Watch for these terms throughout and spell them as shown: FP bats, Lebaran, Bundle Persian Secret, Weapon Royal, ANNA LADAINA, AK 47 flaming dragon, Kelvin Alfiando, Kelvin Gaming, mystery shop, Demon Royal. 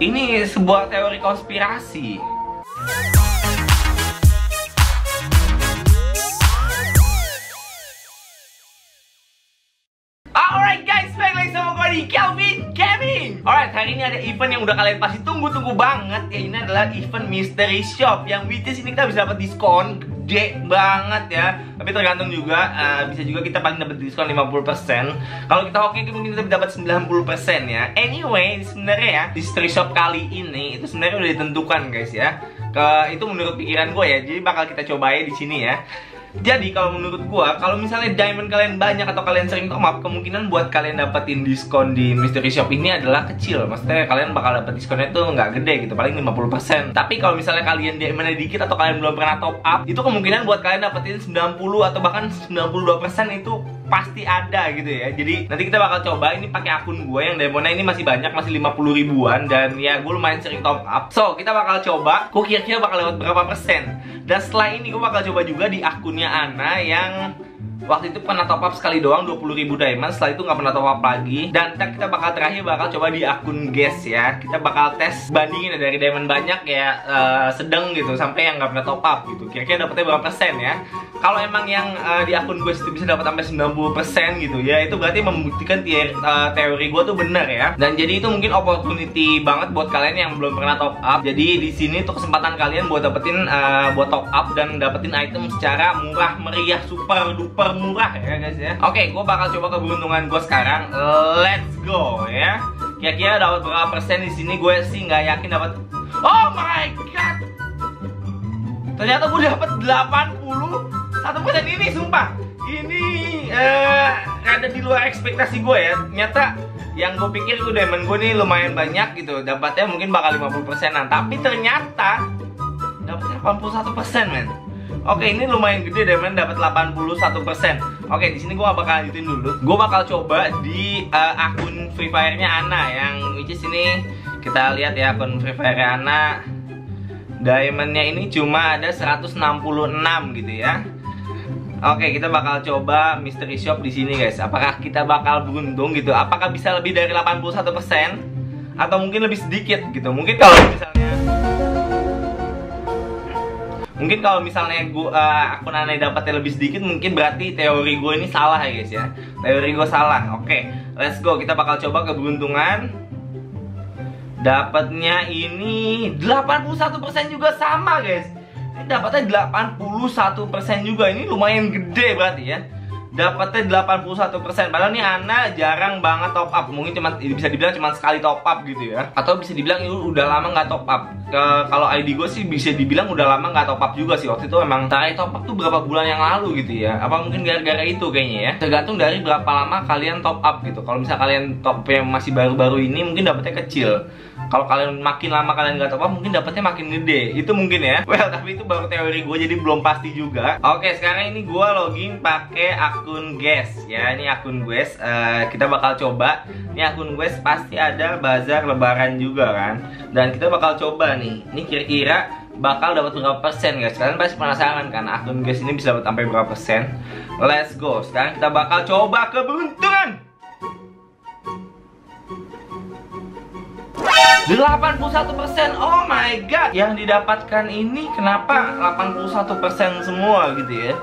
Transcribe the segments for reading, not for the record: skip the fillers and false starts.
Ini sebuah teori konspirasi. Alright guys, balik lagi sama gue di Kelvin Gaming. Alright, hari ini ada event yang udah kalian pasti tunggu-tunggu banget. Ya, ini adalah event mystery shop yang which is ini kita bisa dapat diskon gede banget ya. Tapi tergantung juga, bisa juga kita paling dapat diskon 50%. Kalau kita hoki mungkin kita dapat 90% ya. Anyway, sebenarnya ya mystery shop kali ini itu sebenarnya udah ditentukan guys ya. Itu menurut pikiran gue ya. Jadi bakal kita cobain di sini ya. Jadi kalau menurut gua, kalau misalnya diamond kalian banyak atau kalian sering top up, kemungkinan buat kalian dapetin diskon di mystery shop ini adalah kecil. Maksudnya kalian bakal dapet diskonnya tuh nggak gede gitu, paling 50%. Tapi kalau misalnya kalian diamondnya dikit atau kalian belum pernah top up, itu kemungkinan buat kalian dapetin 90 atau bahkan 92% itu pasti ada gitu ya. Jadi nanti kita bakal coba ini pakai akun gue yang demonya ini masih banyak, masih 50 ribuan, dan ya gue lumayan sering top up. So kita bakal coba, gue kira-kira bakal lewat berapa persen. Dan setelah ini gue bakal coba juga di akunnya Ana yang waktu itu pernah top up sekali doang 20.000 diamond, setelah itu nggak pernah top up lagi. Dan kita bakal terakhir bakal coba di akun Guess ya. Kita bakal tes bandingin dari diamond banyak ya, sedang gitu, sampai yang nggak pernah top up gitu. Kira-kira dapetnya berapa persen ya. Kalau emang yang di akun Guess itu bisa dapat sampai 90% gitu ya, itu berarti membuktikan teori gue tuh benar ya. Dan jadi itu mungkin opportunity banget buat kalian yang belum pernah top up. Jadi di sini tuh kesempatan kalian buat dapetin, buat top up dan dapetin item secara murah meriah, super duper murah ya guys ya. Oke, gue bakal coba keberuntungan gue sekarang. Let's go ya. Kira-kira dapat berapa persen di sini? Gue sih nggak yakin dapat. Oh my god. Ternyata gue dapat 81% ini, sumpah. Ini ada di luar ekspektasi gue ya. Ternyata yang gue pikir tuh diamond gue nih lumayan banyak gitu. Dapatnya mungkin bakal 50%-an, tapi ternyata dapatnya 81% men. Oke, ini lumayan gede deh men, dapat 81%. Oke, di sini gue gak bakal lanjutin dulu. Gue bakal coba di akun Free Fire-nya Ana yang which is ini. Kita lihat ya akun Free Fire-nya Ana. Diamond-nya ini cuma ada 166 gitu ya. Oke, kita bakal coba mystery shop di sini guys. Apakah kita bakal beruntung gitu? Apakah bisa lebih dari 81% atau mungkin lebih sedikit gitu? Mungkin kalau misalnya gua, akun Ana dapatnya lebih sedikit, mungkin berarti teori gue ini salah ya guys ya. Teori gue salah. Oke, let's go. Kita bakal coba keberuntungan. Dapatnya ini 81% juga sama guys. Ini dapatnya 81% juga. Ini lumayan gede berarti ya. Dapatnya 81%. Padahal nih Ana jarang banget top up. Mungkin cuma bisa dibilang cuma sekali top up gitu ya. Atau bisa dibilang itu udah lama nggak top up. Kalau ID gue sih bisa dibilang udah lama nggak top up juga sih. Waktu itu emang terakhir top up tuh berapa bulan yang lalu gitu ya. Apa mungkin gara-gara itu kayaknya ya. Tergantung dari berapa lama kalian top up gitu. Kalau misal kalian top up yang masih baru-baru ini mungkin dapatnya kecil. Kalau kalian makin lama kalian nggak top up mungkin dapatnya makin gede. Itu mungkin ya. Well, tapi itu baru teori gue, jadi belum pasti juga. Oke, sekarang ini gue login pakai akun Guess ya. Ini akun Guess, kita bakal coba. Ini akun Guess pasti ada bazar lebaran juga kan. Dan kita bakal coba nih. Ini kira-kira bakal dapat berapa persen guys? Kalian pasti penasaran kan akun Guess ini bisa dapat sampai berapa persen? Let's go. Sekarang kita bakal coba keberuntungan. 81%. Oh my god. Yang didapatkan ini kenapa 81% semua gitu ya?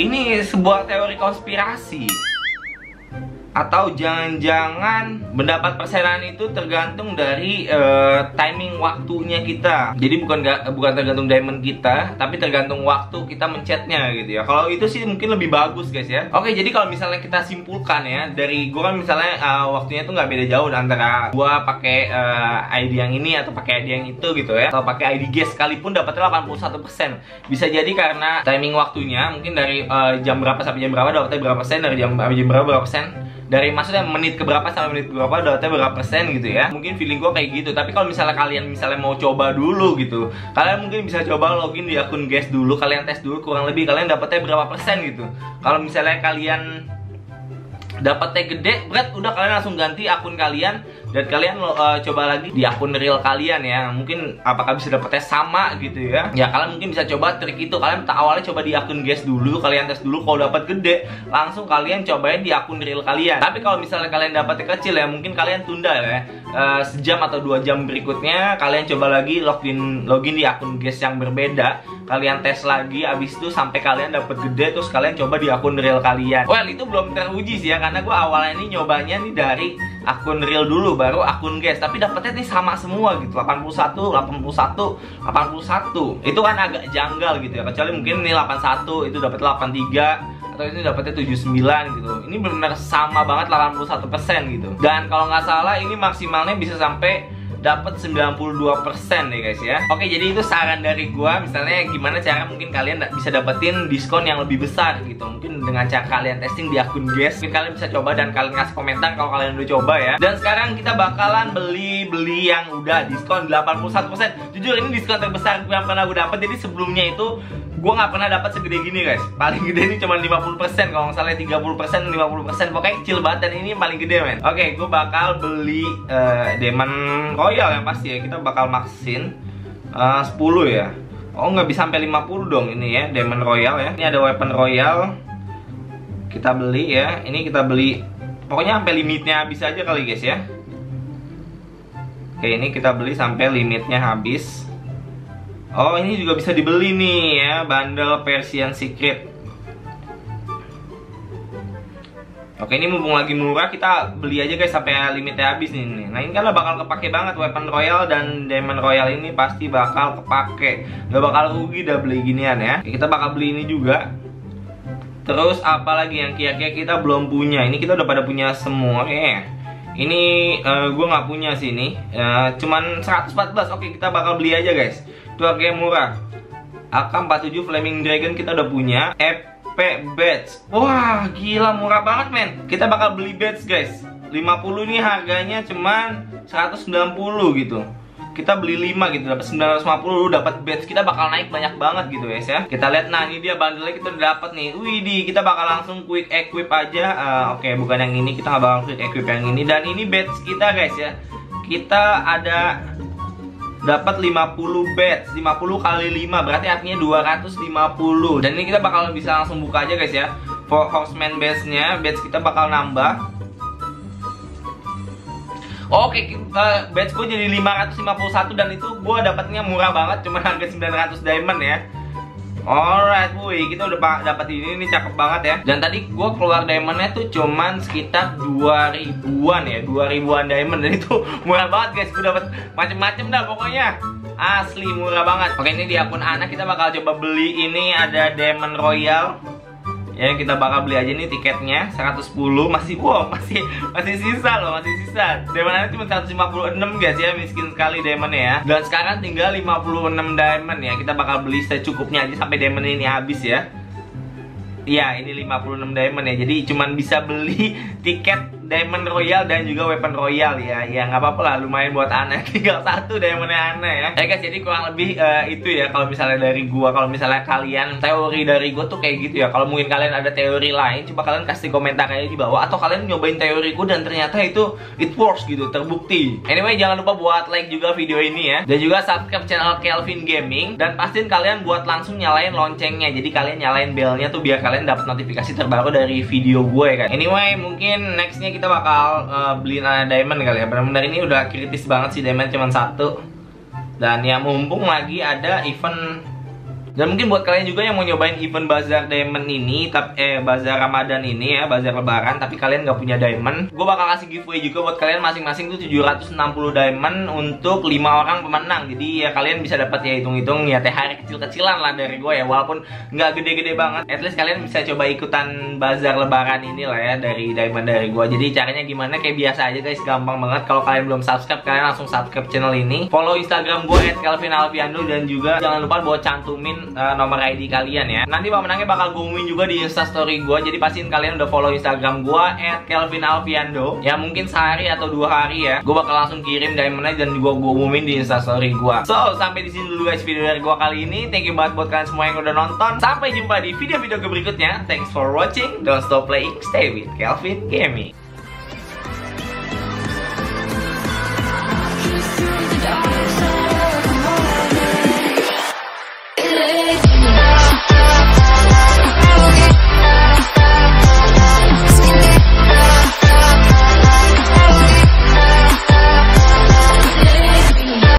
Ini sebuah teori konspirasi. Atau jangan-jangan mendapat persenan itu tergantung dari timing waktunya kita. Jadi bukan tergantung diamond kita, tapi tergantung waktu kita mencetnya gitu ya. Kalau itu sih mungkin lebih bagus guys ya. Oke, jadi kalau misalnya kita simpulkan ya, dari gue kan misalnya waktunya tuh nggak beda jauh antara gue pakai ID yang ini atau pakai ID yang itu gitu ya. Atau pakai ID Guess sekalipun dapatnya 81%. Bisa jadi karena timing waktunya, mungkin dari jam berapa sampai jam berapa dapatnya berapa persen, dari jam berapa persen, dari maksudnya menit ke berapa sampai menit ke berapa dapatnya berapa persen gitu ya. Mungkin feeling gue kayak gitu. Tapi kalau misalnya kalian mau coba dulu gitu, kalian mungkin bisa coba login di akun Guess dulu. Kalian tes dulu kurang lebih kalian dapatnya berapa persen gitu. Kalau misalnya kalian dapatnya gede, berat, udah kalian langsung ganti akun kalian dan kalian coba lagi di akun real kalian ya. Mungkin apakah bisa dapatnya sama gitu ya. Ya kalian mungkin bisa coba trik itu. Kalian awalnya coba di akun guys dulu, kalian tes dulu, kalau dapat gede langsung kalian cobain di akun real kalian. Tapi kalau misalnya kalian dapatnya kecil ya mungkin kalian tunda ya. Sejam atau 2 jam berikutnya kalian coba lagi login di akun guys yang berbeda, kalian tes lagi abis itu sampai kalian dapat gede terus kalian coba di akun real kalian. Well itu belum teruji sih ya, karena gue awalnya ini nyobanya nih dari akun real dulu baru akun guys, tapi dapetnya nih sama semua gitu, 81 81 81. Itu kan agak janggal gitu ya, kecuali mungkin ini 81 itu dapat 83 atau ini dapatnya 79 gitu. Ini benar-benar sama banget 81% gitu. Dan kalau nggak salah ini maksimalnya bisa sampai dapat 92% ya guys ya. Oke, jadi itu saran dari gua, misalnya gimana cara mungkin kalian bisa dapetin diskon yang lebih besar gitu. Mungkin dengan cara kalian testing di akun guys, mungkin kalian bisa coba dan kalian ngasih komentar kalau kalian udah coba ya. Dan sekarang kita bakalan beli yang udah diskon 81%. Jujur ini diskon terbesar yang pernah gue dapet. Jadi sebelumnya itu gue nggak pernah dapat segede gini guys. Paling gede ini cuma 50%, kalau nggak salah 30%, 50%, pokoknya kecil banget dan ini yang paling gede men. Oke, gue bakal beli Demon Royal yang pasti ya. Kita bakal maksin 10 ya. Oh nggak bisa sampai 50 dong ini ya Demon Royal ya. Ini ada Weapon Royal. Kita beli ya. Ini kita beli. Pokoknya sampai limitnya habis aja kali guys ya. Oke, ini kita beli sampai limitnya habis. Oh ini juga bisa dibeli nih ya, Bundle Persian Secret. Oke, ini mumpung lagi murah kita beli aja guys sampai limitnya habis nih. Nah ini kan bakal kepake banget, Weapon Royal dan Demon Royal ini pasti bakal kepake. Gak bakal rugi dah beli ginian ya. Kita bakal beli ini juga. Terus apalagi yang kira-kira kita belum punya. Ini kita udah pada punya semua kayaknya. Ini gue nggak punya sih ini, cuman 114. Oke, kita bakal beli aja guys. Itu harganya murah. AK 47 flaming dragon kita udah punya. FP bats. Wah gila murah banget men. Kita bakal beli bats guys. 50 nih harganya cuman 190 gitu. Kita beli 5 gitu, dapat 950, dapat batch, kita bakal naik banyak banget gitu guys ya. Kita lihat, nah ini dia bundle-nya kita udah dapat nih. Wih di, kita bakal langsung quick equip aja. Oke, bukan yang ini, kita nggak bakal quick equip yang ini. Dan ini batch kita guys ya. Kita ada dapat 50 batch, 50 kali 5 berarti artinya 250. Dan ini kita bakal bisa langsung buka aja guys ya. For horseman batch-nya, batch kita bakal nambah. Oke, batch gue jadi 551 dan itu gue dapatnya murah banget, cuma harga 900 diamond ya. Alright, woi, kita udah dapat ini cakep banget ya. Dan tadi gue keluar diamondnya tuh cuman sekitar 2000-an ya, 2000-an diamond dan itu murah banget guys. Gue dapat macem-macem dah pokoknya. Asli murah banget. Oke, ini di akun anak kita bakal coba beli ini ada Demon Royal. Ya kita bakal beli aja nih tiketnya 110, masih wow, masih sisa loh, masih sisa. Diamondnya cuma 156 guys ya, miskin sekali diamondnya ya. Dan sekarang tinggal 56 diamond ya. Kita bakal beli secukupnya aja sampai diamond ini habis ya. Iya, ini 56 diamond ya. Jadi cuman bisa beli tiket Demon Royal dan juga Weapon Royal ya. Ya nggak apa-apa lah, lumayan buat anak. Tinggal 1 diamondnya anak ya. Ya guys, jadi kurang lebih itu ya kalau misalnya dari gua, kalau misalnya kalian teori dari gua tuh kayak gitu ya. Kalau mungkin kalian ada teori lain, coba kalian kasih komentar aja di bawah, atau kalian nyobain teoriku dan ternyata itu it works gitu, terbukti. Anyway, jangan lupa buat like juga video ini ya. Dan juga subscribe channel Kelvin Gaming dan pastiin kalian buat langsung nyalain loncengnya. Jadi kalian nyalain belnya tuh biar kalian dapat notifikasi terbaru dari video gue ya kan. Anyway, mungkin nextnya kita bakal beli diamond kali ya. Benar-benar ini udah kritis banget sih, diamond cuman 1. Dan ya mumpung lagi ada event. Dan mungkin buat kalian juga yang mau nyobain event bazar diamond ini, bazar Ramadan ini ya, bazar lebaran, tapi kalian nggak punya diamond, gue bakal kasih giveaway juga buat kalian masing-masing tuh 760 diamond untuk 5 orang pemenang. Jadi ya kalian bisa dapat ya hitung-hitung ya THR kecil-kecilan lah dari gue ya, walaupun nggak gede-gede banget. At least kalian bisa coba ikutan bazar lebaran ini lah ya dari diamond dari gue. Jadi caranya gimana kayak biasa aja guys, gampang banget. Kalau kalian belum subscribe, kalian langsung subscribe channel ini. Follow Instagram gue @kelvinalfiando dan juga jangan lupa buat cantumin nomor ID kalian ya. Nanti pemenangnya bakal gue umumin juga di Instastory gue. Jadi pastiin kalian udah follow Instagram gue @kelvinalfiando. Ya mungkin sehari atau 2 hari ya, gue bakal langsung kirim diamond dan gue umumin di Instastory gue. So, sampai di sini dulu guys video dari gue kali ini. Thank you banget buat kalian semua yang udah nonton. Sampai jumpa di video-video berikutnya. Thanks for watching. Don't stop playing. Stay with Kelvin Gaming.